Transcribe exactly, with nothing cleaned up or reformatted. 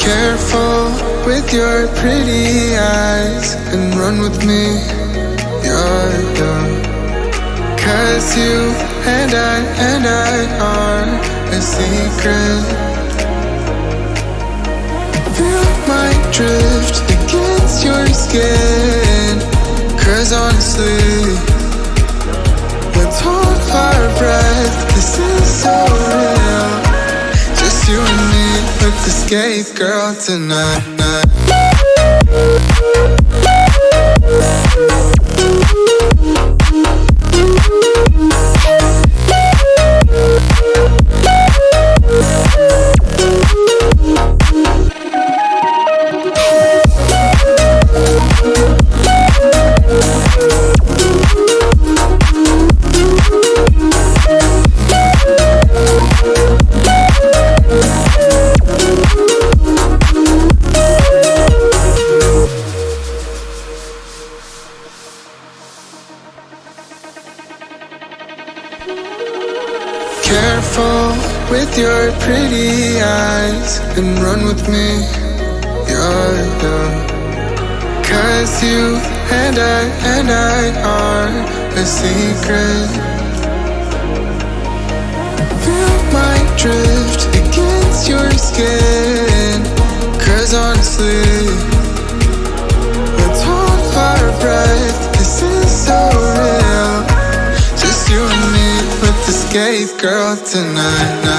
Careful with your pretty eyes and run with me, you're young. Cause you and I and I are a secret. You might drift against your skin, cause honestly, let's hold our breath, this is so real. Just you and me with this gay girl tonight, night. Careful with your pretty eyes and run with me, you're young. Cause you and I and I are a secret. You might drift against your skin, cause honestly, let's hold our breath, this is so real. Just you and me with this gay girl tonight.